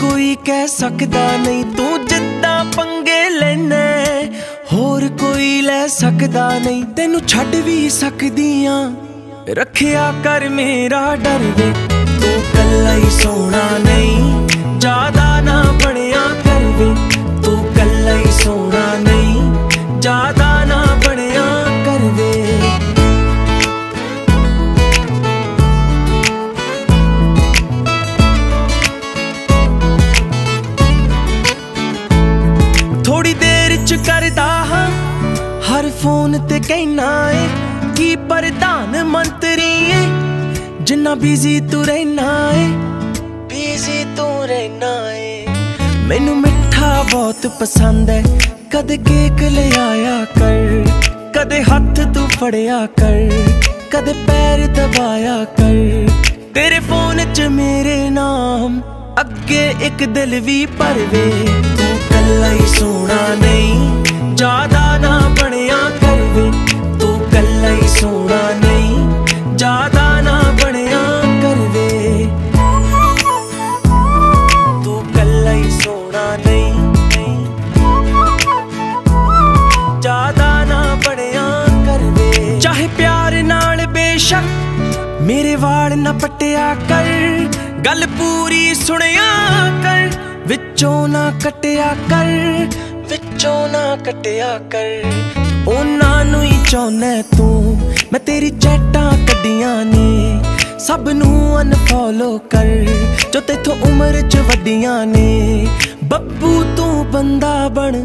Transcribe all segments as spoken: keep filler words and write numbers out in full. कोई कह सकदा नहीं तू जिद्दां पंगे लैना, होर कोई लै सकदा नहीं तेनू छड्ड वी सकदियां। रखिया कर मेरा डर वे तू कल्ला ही सोना नहीं, ज्यादा ना बनिया कर वे तू कल्ला ही सोना नहीं, ज्यादा ना बनिया कर वे। थोड़ी देर च करदा हां हर फोन ते कहना है कि प्रधान मंत्री है, जिन्ना बिजी तू रहना है बिजी तू रहना है। मैनू मिठा बहुत पसंद है, कदे केक ले आया कर, कदे हाथ तू फड़िया कर, कदे पैर दबाया कर। तेरे फोन च मेरे नाम अग्गे एक दिल भी भरवे तू कल्ला ही सोना नहीं, ज्यादा ना बनिया कर वे तू कल्ला ही सोना नहीं, ज्यादा ना बनिया कर वे तू कल्ला ही सोना नहीं, ज्यादा ना बनिया कर वे। चाहे प्यार नाल बेशक मेरे वाल ना पटिया कर, गल पूरी सुनिया कर, विचों ना कटिया कर, विचों ना कटिया कर। ओना नूं ही चाहना तू मैं तेरी चैटां कड्डियां ने, सब नूं अनफॉलो कर जो तेथों उम्र च वड्डियां ने। बब्बू तू बंदा बन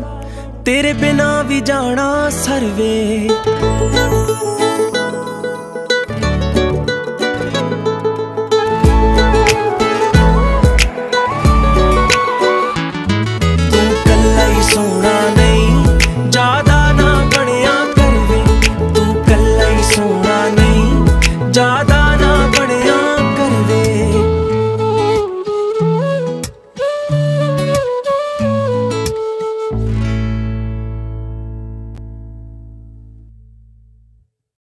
तेरे बिना भी जाना सरवे।